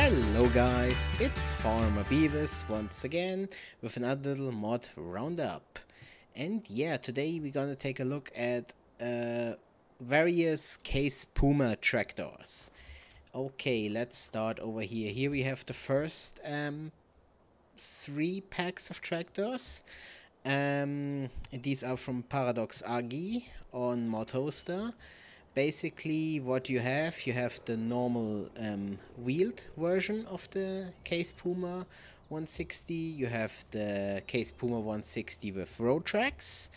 Hello guys, it's Farmer Beavis once again with another little mod roundup. And yeah, today we're gonna take a look at various Case Puma tractors. Okay, let's start over here. Here we have the first three packs of tractors. These are from Paradox Agi on Mod Hoster. Basically what you have the normal wheeled version of the Case Puma 160, you have the Case Puma 160 with road tracks,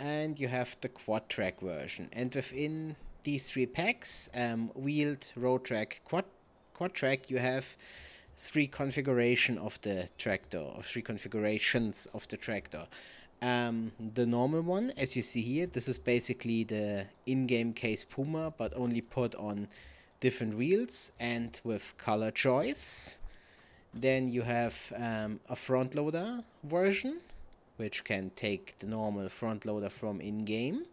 and you have the quad track version. And within these three packs, wheeled, road track, quad track, you have three configurations of the tractor. The normal one, as you see here, this is basically the in-game Case Puma, but only put on different wheels and with color choice. Then you have a front loader version, which can take the normal front loader from in-game,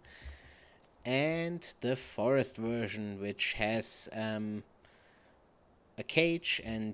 and the forest version, which has a cage, and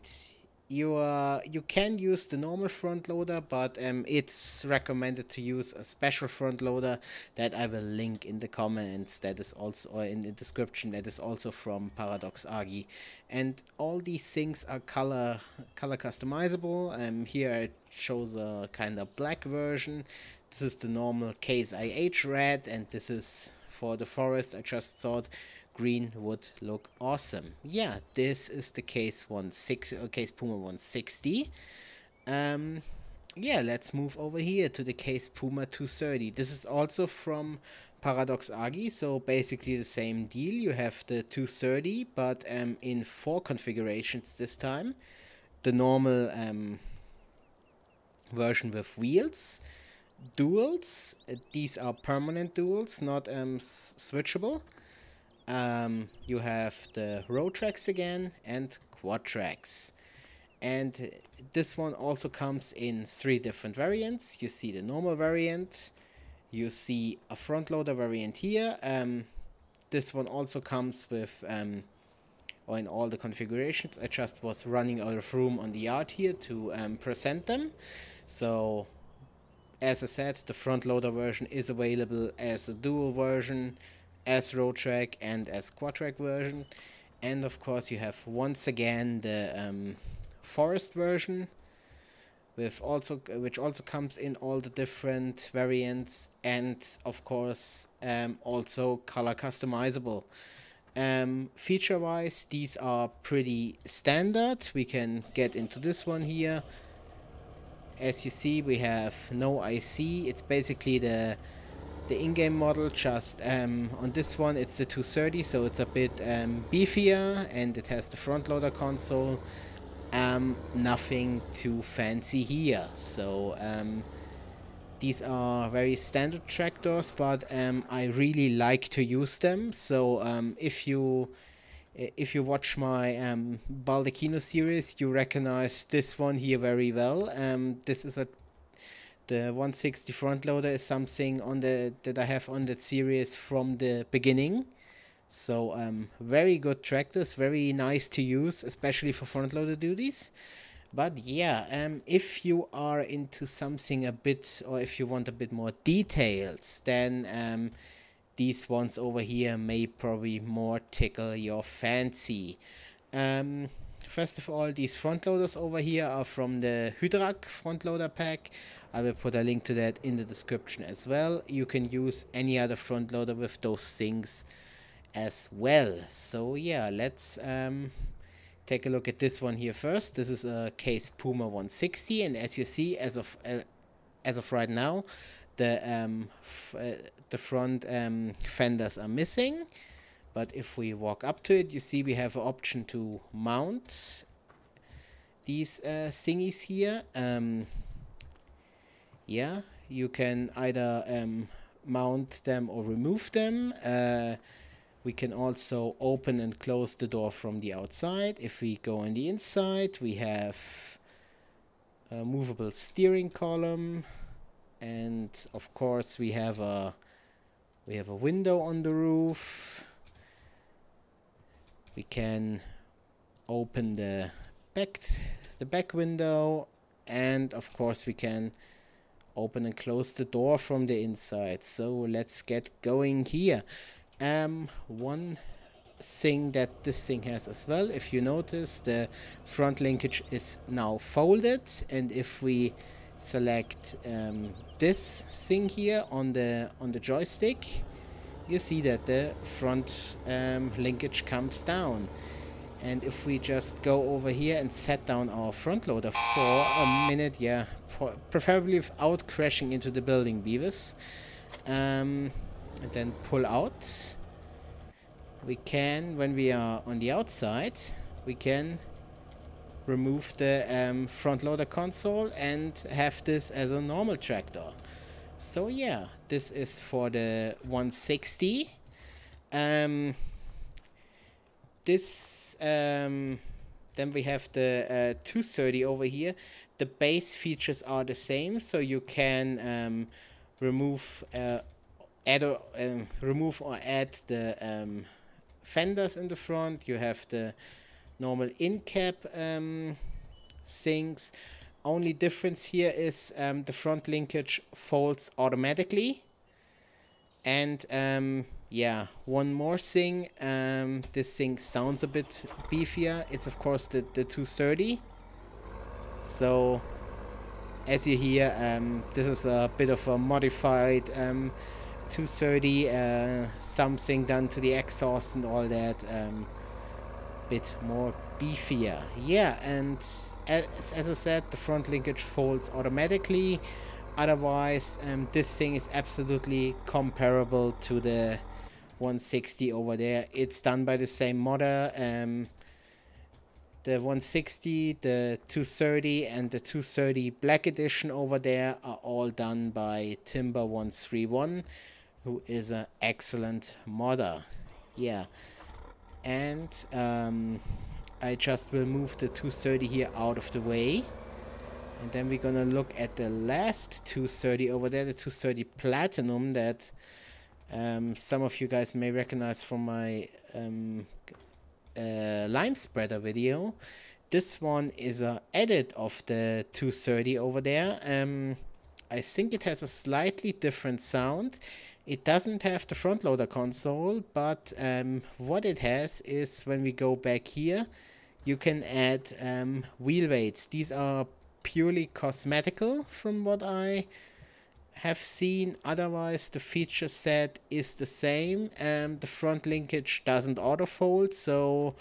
you can use the normal front loader, but it's recommended to use a special front loader that I will link in the comments, that is also, or in the description, that is also from Paradox Agi. And all these things are color customizable. Here it shows a kind of black version. This is the normal Case IH red, and this is for the forest. I just thought green would look awesome. Yeah, this is the Case Puma 160. Yeah, let's move over here to the Case Puma 230. This is also from Paradox Agi, so basically the same deal. You have the 230, but in four configurations this time. The normal version with wheels, duals. These are permanent duals, not switchable. You have the road tracks again and quad tracks, and this one also comes in three different variants. You see the normal variant, you see a front loader variant here. This one also comes with or in all the configurations. I just was running out of room on the yard here to present them, so as I said, the front loader version is available as a dual version, as road track, and as quad track version. And of course you have once again the forest version, which also comes in all the different variants, and of course also color customizable. Feature wise, these are pretty standard. We can get into this one here. As you see, we have no IC. It's basically the in-game model, just on this one it's the 230, so it's a bit beefier, and it has the front loader console. Nothing too fancy here, so these are very standard tractors, but I really like to use them. So if you watch my Baldacino series, you recognize this one here very well. This is the 160 front loader is something on that I have on that series from the beginning. So very good tractors, very nice to use, especially for front loader duties. But yeah, if you are into something a bit, or if you want a bit more details, then these ones over here may probably more tickle your fancy. First of all, these front loaders over here are from the Hydrac front loader pack. I will put a link to that in the description as well. You can use any other front loader with those things as well. So yeah, let's take a look at this one here first. This is a Case Puma 160, and as you see, as of right now, the front fenders are missing. But if we walk up to it, you see we have an option to mount these thingies here. Yeah, you can either mount them or remove them. We can also open and close the door from the outside. If we go on the inside, we have a movable steering column, and of course we have a window on the roof. We can open the back window, and of course we can open and close the door from the inside. So let's get going here. One thing that this thing has as well, if you notice, the front linkage is now folded, and if we select this thing here on the joystick, you see that the front linkage comes down. And if we just go over here and set down our front loader for a minute, yeah, preferably without crashing into the building, Beavis, and then pull out, we can, when we are on the outside, we can remove the front loader console and have this as a normal tractor. So yeah, this is for the 160. Then we have the 230 over here. The base features are the same, so you can remove or add the fenders in the front. You have the normal in-cap things. Only difference here is the front linkage folds automatically. And yeah, one more thing, this thing sounds a bit beefier. It's of course the 230. So as you hear, this is a bit of a modified 230, something done to the exhaust and all that. Bit more beefier, yeah. And as I said, the front linkage folds automatically. Otherwise, this thing is absolutely comparable to the 160 over there. It's done by the same modder. The 160, the 230, and the 230 Black Edition over there are all done by Timber131, who is an excellent modder. Yeah, and I just will move the 230 here out of the way. And then we're gonna look at the last 230 over there, the 230 Platinum, that some of you guys may recognize from my lime spreader video. This one is an edit of the 230 over there. I think it has a slightly different sound. It doesn't have the front loader console, but what it has is, when we go back here, you can add wheel weights. These are purely cosmetical from what I have seen. Otherwise, the feature set is the same. The front linkage doesn't auto fold, so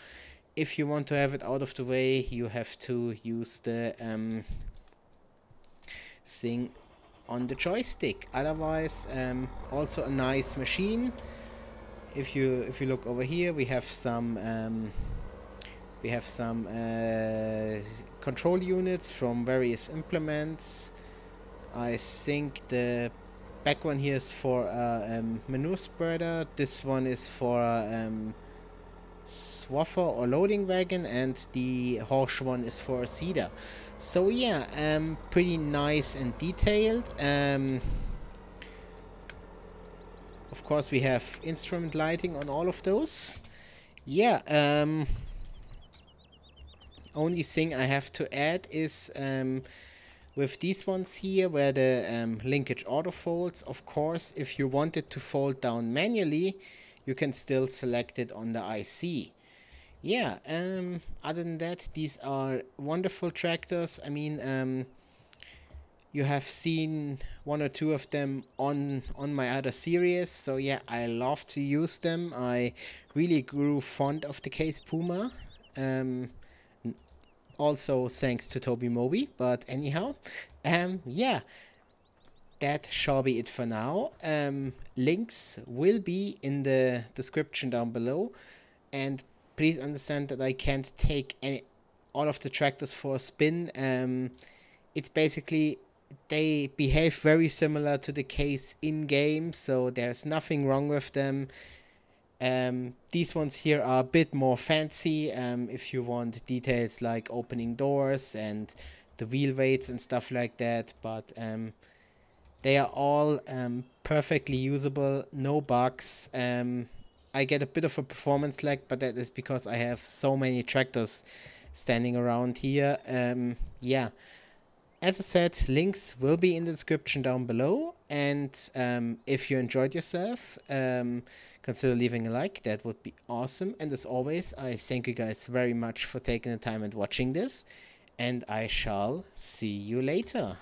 if you want to have it out of the way, you have to use the thing on the joystick. Otherwise, also a nice machine. If you look over here, we have some control units from various implements. I think the back one here is for manure spreader. This one is for swaffer or loading wagon, and the Horsch one is for a cedar. So yeah, pretty nice and detailed. Of course, we have instrument lighting on all of those. Yeah. Only thing I have to add is with these ones here, where the linkage auto folds, of course, if you want it to fold down manually, you can still select it on the IC. Yeah, other than that, these are wonderful tractors. I mean, you have seen one or two of them on my other series, so yeah, I love to use them. I really grew fond of the Case Puma. Also thanks to Toby Moby, but anyhow, yeah, that shall be it for now. Links will be in the description down below, and please understand that I can't take all of the tractors for a spin. It's basically, they behave very similar to the Case in game, so there's nothing wrong with them. These ones here are a bit more fancy, if you want details like opening doors and the wheel weights and stuff like that, but they are all perfectly usable, no bugs. I get a bit of a performance lag, but that is because I have so many tractors standing around here. Yeah, as I said, links will be in the description down below, and if you enjoyed yourself, consider leaving a like. That would be awesome. And as always, I thank you guys very much for taking the time and watching this, and I shall see you later.